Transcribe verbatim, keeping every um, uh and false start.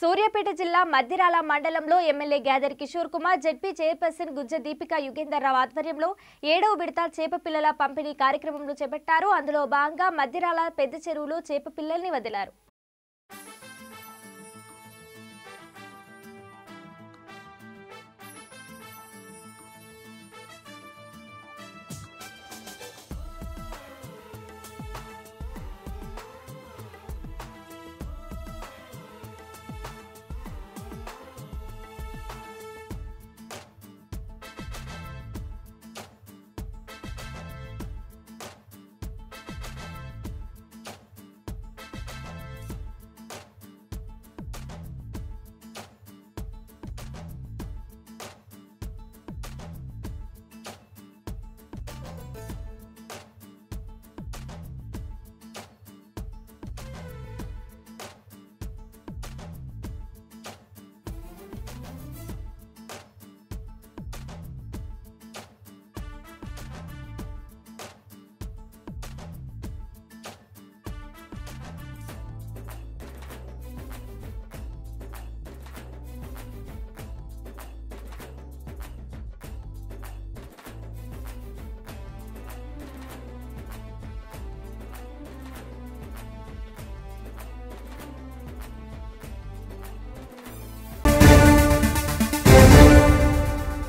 Suryapet Jilla, Maddirala Mandalamlo, M L A Gadari Kishore Kumar, Z P Chairperson Gunja Deepika, Yugendar Ravad Varyanlo, Yedo Bidta, Chepa Pillala Pampini Karyakramamulo Chepattaru, Andulo Bhaganga, Maddirala Pedda Cheruvulo, Chepa Pillalni Vadilaru.